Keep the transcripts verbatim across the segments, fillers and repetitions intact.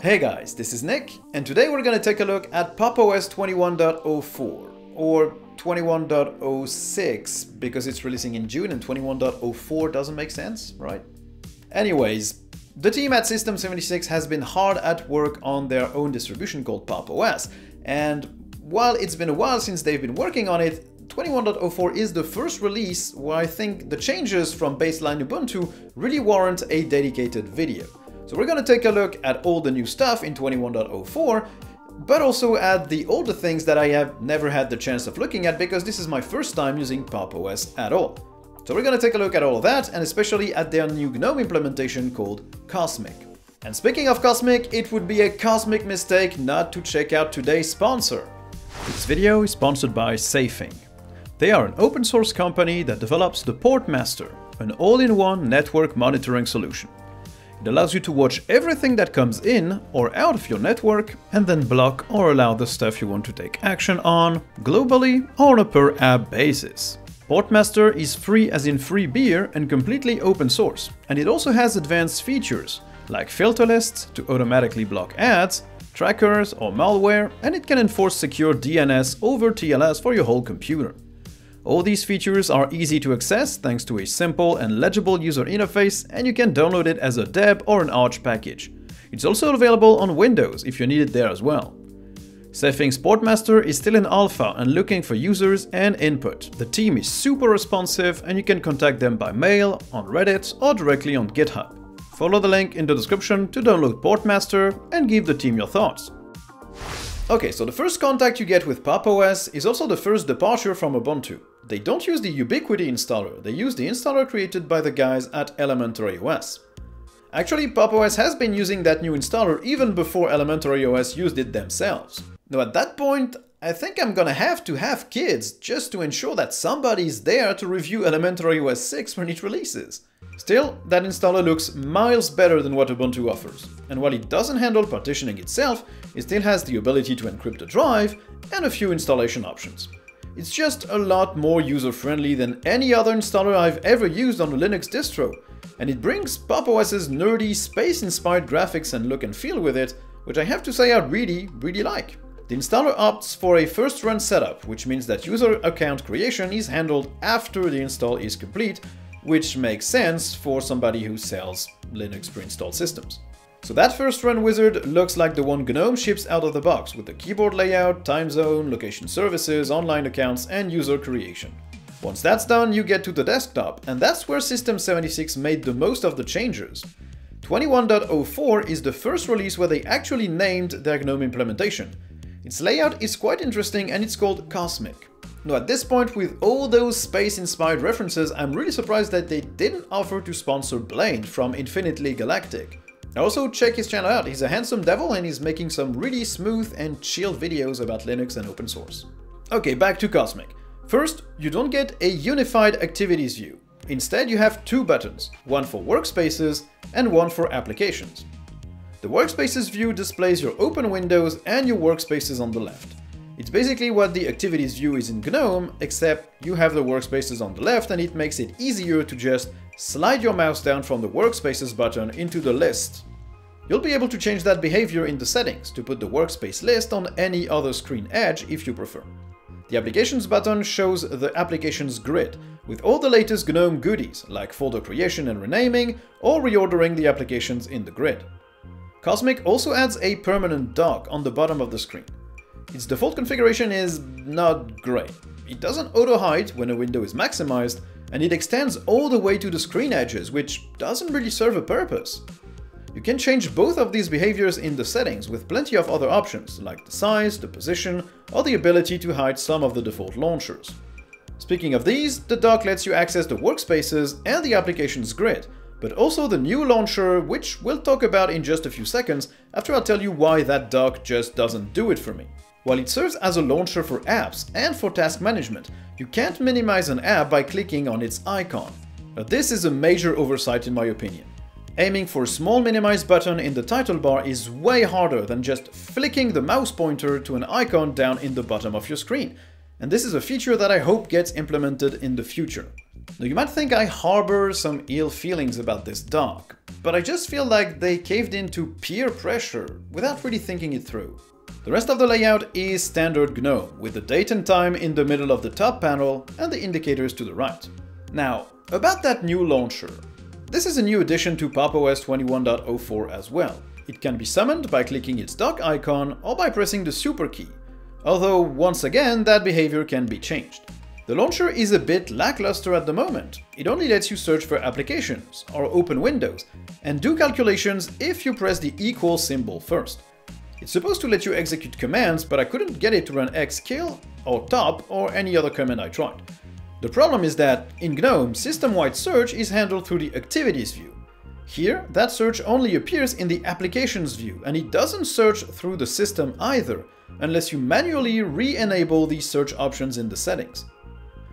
Hey guys, this is Nick, and today we're gonna take a look at Pop!_OS twenty-one point oh four, or twenty-one point oh six, because it's releasing in June and twenty-one point oh four doesn't make sense, right? Anyways, the team at System seventy-six has been hard at work on their own distribution called Pop!_OS, and while it's been a while since they've been working on it, twenty-one point oh four is the first release where I think the changes from baseline Ubuntu really warrant a dedicated video. So we're gonna take a look at all the new stuff in twenty-one point oh four, but also at the older things that I have never had the chance of looking at because this is my first time using Pop!_OS at all. So we're gonna take a look at all of that, and especially at their new GNOME implementation called Cosmic. And speaking of Cosmic, it would be a cosmic mistake not to check out today's sponsor. This video is sponsored by Safing. They are an open source company that develops the Portmaster, an all-in-one network monitoring solution. It allows you to watch everything that comes in or out of your network and then block or allow the stuff you want to take action on, globally or on a per app basis. Portmaster is free as in free beer and completely open source, and it also has advanced features like filter lists to automatically block ads, trackers or malware, and it can enforce secure D N S over T L S for your whole computer. All these features are easy to access thanks to a simple and legible user interface, and you can download it as a deb or an arch package. It's also available on Windows if you need it there as well. Safing's Portmaster is still in alpha and looking for users and input. The team is super responsive, and you can contact them by mail, on Reddit or directly on GitHub. Follow the link in the description to download Portmaster and give the team your thoughts. Okay, so the first contact you get with Pop!_OS is also the first departure from Ubuntu. They don't use the Ubiquity installer, they use the installer created by the guys at Elementary O S. Actually, Pop!_OS has been using that new installer even before Elementary O S used it themselves. Now at that point, I think I'm gonna have to have kids just to ensure that somebody's there to review Elementary O S six when it releases. Still, that installer looks miles better than what Ubuntu offers, and while it doesn't handle partitioning itself, it still has the ability to encrypt a drive and a few installation options. It's just a lot more user-friendly than any other installer I've ever used on a Linux distro, and it brings Pop!_OS's nerdy, space-inspired graphics and look and feel with it, which I have to say I really, really like. The installer opts for a first-run setup, which means that user account creation is handled after the install is complete, which makes sense for somebody who sells Linux pre-installed systems. So that first run wizard looks like the one GNOME ships out of the box with the keyboard layout, time zone, location services, online accounts and user creation. Once that's done, you get to the desktop, and that's where System seventy-six made the most of the changes. twenty-one point oh four is the first release where they actually named their GNOME implementation. Its layout is quite interesting and it's called Cosmic. Now at this point, with all those space-inspired references, I'm really surprised that they didn't offer to sponsor Blaine from Infinitely Galactic. Also check his channel out, he's a handsome devil and he's making some really smooth and chill videos about Linux and open source. Okay, back to Cosmic. First, you don't get a unified activities view. Instead, you have two buttons, one for workspaces and one for applications. The workspaces view displays your open windows and your workspaces on the left. It's basically what the activities view is in GNOME, except you have the workspaces on the left, and it makes it easier to just slide your mouse down from the workspaces button into the list. You'll be able to change that behavior in the settings to put the workspace list on any other screen edge if you prefer. The applications button shows the applications grid with all the latest GNOME goodies like folder creation and renaming or reordering the applications in the grid. Cosmic also adds a permanent dock on the bottom of the screen. Its default configuration is not great. It doesn't auto-hide when a window is maximized, and it extends all the way to the screen edges, which doesn't really serve a purpose. You can change both of these behaviors in the settings with plenty of other options, like the size, the position, or the ability to hide some of the default launchers. Speaking of these, the dock lets you access the workspaces and the applications grid, but also the new launcher, which we'll talk about in just a few seconds after I'll tell you why that dock just doesn't do it for me. While it serves as a launcher for apps and for task management, you can't minimize an app by clicking on its icon. Now, this is a major oversight in my opinion. Aiming for a small minimize button in the title bar is way harder than just flicking the mouse pointer to an icon down in the bottom of your screen. And this is a feature that I hope gets implemented in the future. Now you might think I harbor some ill feelings about this doc, but I just feel like they caved into peer pressure without really thinking it through. The rest of the layout is standard GNOME, with the date and time in the middle of the top panel and the indicators to the right. Now, about that new launcher. This is a new addition to Pop O S twenty-one point oh four as well. It can be summoned by clicking its dock icon or by pressing the super key, although once again that behavior can be changed. The launcher is a bit lackluster at the moment. It only lets you search for applications or open windows and do calculations if you press the equal symbol first. It's supposed to let you execute commands, but I couldn't get it to run xkill or top or any other command I tried. The problem is that in GNOME, system-wide search is handled through the activities view. Here, that search only appears in the applications view, and it doesn't search through the system either, unless you manually re-enable these search options in the settings.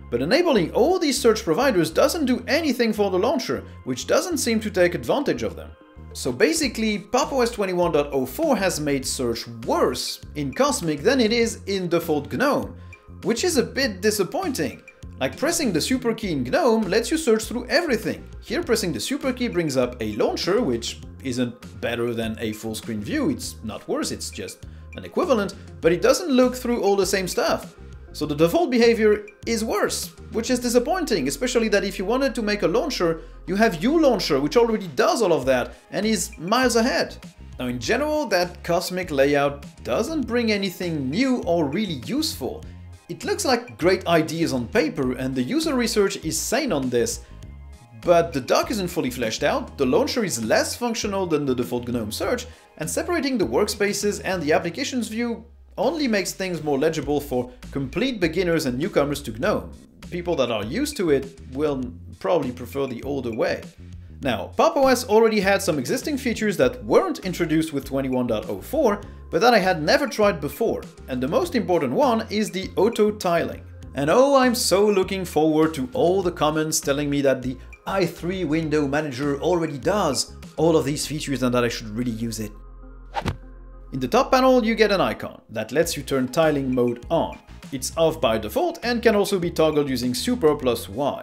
But enabling all these search providers doesn't do anything for the launcher, which doesn't seem to take advantage of them. So basically, Pop O S twenty-one point oh four has made search worse in Cosmic than it is in default GNOME, which is a bit disappointing. Like pressing the super key in GNOME lets you search through everything. Here pressing the super key brings up a launcher, which isn't better than a full screen view, it's not worse, it's just an equivalent, but it doesn't look through all the same stuff. So the default behavior is worse, which is disappointing, especially that if you wanted to make a launcher, you have ULauncher, which already does all of that and is miles ahead. Now in general, that Cosmic layout doesn't bring anything new or really useful. It looks like great ideas on paper and the user research is sane on this, but the dock isn't fully fleshed out, the launcher is less functional than the default GNOME search, and separating the workspaces and the applications view only makes things more legible for complete beginners and newcomers to GNOME. People that are used to it will probably prefer the older way. Now, Pop O S already had some existing features that weren't introduced with twenty-one point oh four, but that I had never tried before, and the most important one is the auto-tiling. And oh, I'm so looking forward to all the comments telling me that the i three window manager already does all of these features and that I should really use it. In the top panel, you get an icon that lets you turn tiling mode on. It's off by default and can also be toggled using super plus Y.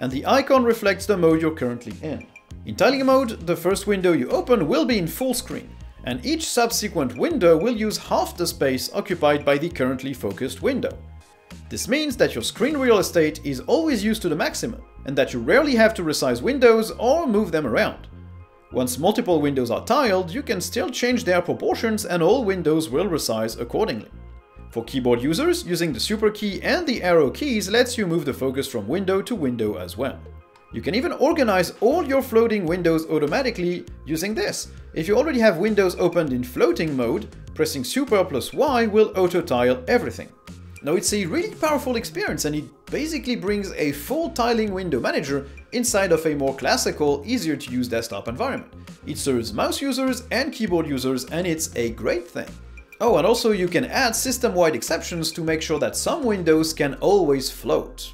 And the icon reflects the mode you're currently in. In tiling mode, the first window you open will be in full screen, and each subsequent window will use half the space occupied by the currently focused window. This means that your screen real estate is always used to the maximum, and that you rarely have to resize windows or move them around. Once multiple windows are tiled, you can still change their proportions and all windows will resize accordingly. For keyboard users, using the super key and the arrow keys lets you move the focus from window to window as well. You can even organize all your floating windows automatically using this. If you already have windows opened in floating mode, pressing super plus Y will auto-tile everything. Now it's a really powerful experience and it basically brings a full tiling window manager inside of a more classical, easier to use desktop environment. It serves mouse users and keyboard users and it's a great thing. Oh, and also you can add system-wide exceptions to make sure that some windows can always float.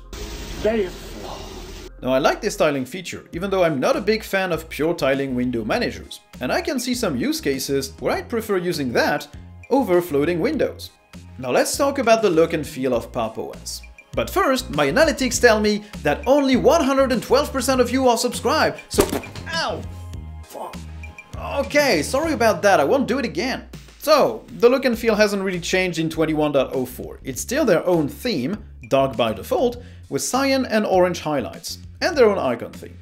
They float. Now I like this tiling feature, even though I'm not a big fan of pure tiling window managers, and I can see some use cases where I'd prefer using that over floating windows. Now let's talk about the look and feel of Pop O S. But first, my analytics tell me that only one hundred twelve percent of you are subscribed, so... Ow! Fuck. Okay, sorry about that, I won't do it again. So, the look and feel hasn't really changed in twenty-one point oh four. It's still their own theme, dark by default, with cyan and orange highlights, and their own icon theme.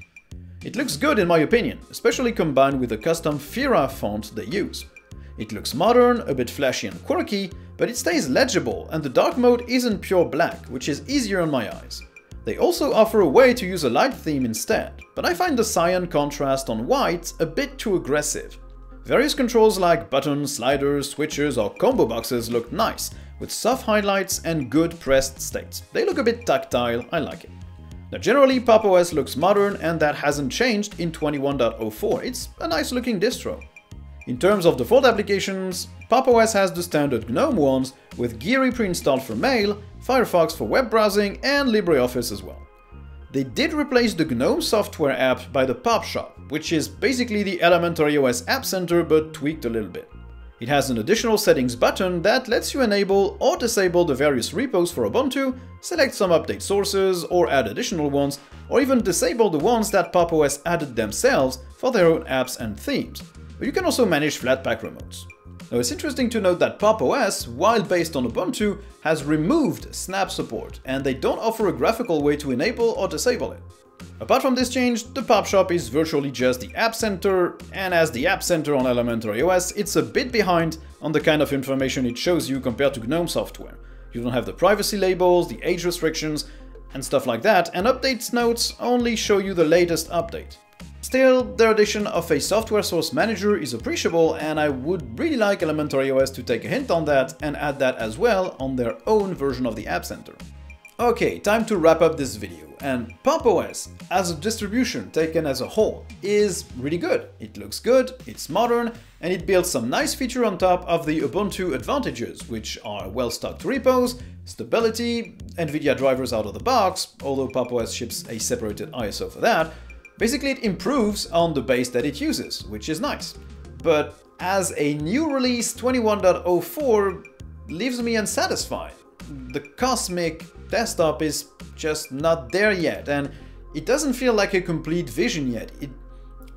It looks good in my opinion, especially combined with the custom Fira font they use. It looks modern, a bit flashy and quirky, but it stays legible and the dark mode isn't pure black, which is easier on my eyes. They also offer a way to use a light theme instead, but I find the cyan contrast on white a bit too aggressive. Various controls like buttons, sliders, switches or combo boxes look nice, with soft highlights and good pressed states. They look a bit tactile, I like it. Now generally Pop O S looks modern and that hasn't changed in twenty-one point oh four, it's a nice looking distro. In terms of default applications, Pop O S has the standard GNOME ones, with Geary pre-installed for mail, Firefox for web browsing and LibreOffice as well. They did replace the GNOME software app by the Pop Shop, which is basically the elementary O S app center but tweaked a little bit. It has an additional settings button that lets you enable or disable the various repos for Ubuntu, select some update sources or add additional ones, or even disable the ones that Pop!_OS added themselves for their own apps and themes. But you can also manage Flatpak remotes. Now it's interesting to note that Pop!_OS, while based on Ubuntu, has removed snap support and they don't offer a graphical way to enable or disable it. Apart from this change, the Pop Shop is virtually just the App Center, and as the App Center on elementary O S, it's a bit behind on the kind of information it shows you compared to GNOME software. You don't have the privacy labels, the age restrictions, and stuff like that, and update notes only show you the latest update. Still, their addition of a software source manager is appreciable, and I would really like elementary O S to take a hint on that and add that as well on their own version of the App Center. Okay, time to wrap up this video, and Pop!_OS as a distribution taken as a whole is really good. It looks good, it's modern, and it builds some nice feature on top of the Ubuntu advantages, which are well-stocked repos, stability, NVIDIA drivers out of the box, although Pop!_OS ships a separated I S O for that. Basically it improves on the base that it uses, which is nice. But as a new release, twenty-one point oh four leaves me unsatisfied. The Cosmic desktop is just not there yet, and it doesn't feel like a complete vision yet. It,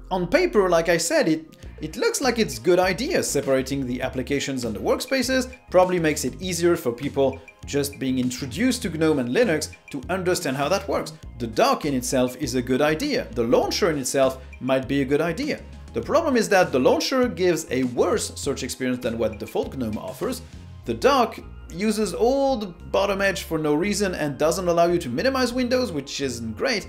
on paper, like I said, it, it looks like it's a good idea. Separating the applications and the workspaces probably makes it easier for people just being introduced to GNOME and Linux to understand how that works. The dock in itself is a good idea. The launcher in itself might be a good idea. The problem is that the launcher gives a worse search experience than what default GNOME offers. The dock uses all the bottom edge for no reason and doesn't allow you to minimize windows, which isn't great,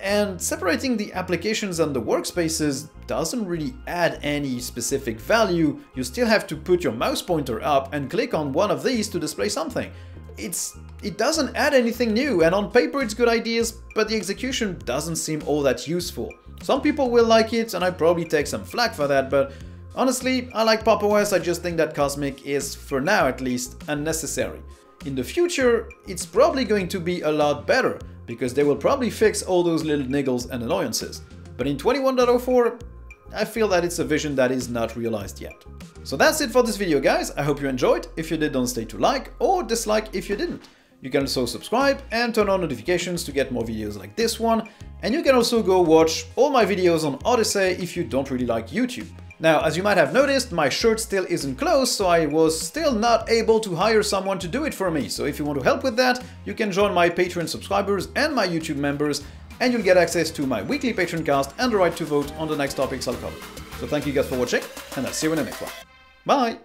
and separating the applications and the workspaces doesn't really add any specific value. You still have to put your mouse pointer up and click on one of these to display something. It's, it doesn't add anything new, and on paper it's good ideas, but the execution doesn't seem all that useful. Some people will like it, and I probably take some flack for that, but honestly, I like Pop!_OS, I just think that Cosmic is, for now at least, unnecessary. In the future, it's probably going to be a lot better, because they will probably fix all those little niggles and annoyances. But in twenty-one point oh four, I feel that it's a vision that is not realized yet. So that's it for this video, guys. I hope you enjoyed. If you did, don't stay to like or dislike if you didn't. You can also subscribe and turn on notifications to get more videos like this one. And you can also go watch all my videos on Odysee if you don't really like YouTube. Now, as you might have noticed, my shirt still isn't closed, so I was still not able to hire someone to do it for me. So if you want to help with that, you can join my Patreon subscribers and my YouTube members, and you'll get access to my weekly Patreon cast and the right to vote on the next topics I'll cover. So thank you guys for watching, and I'll see you in the next one. Bye!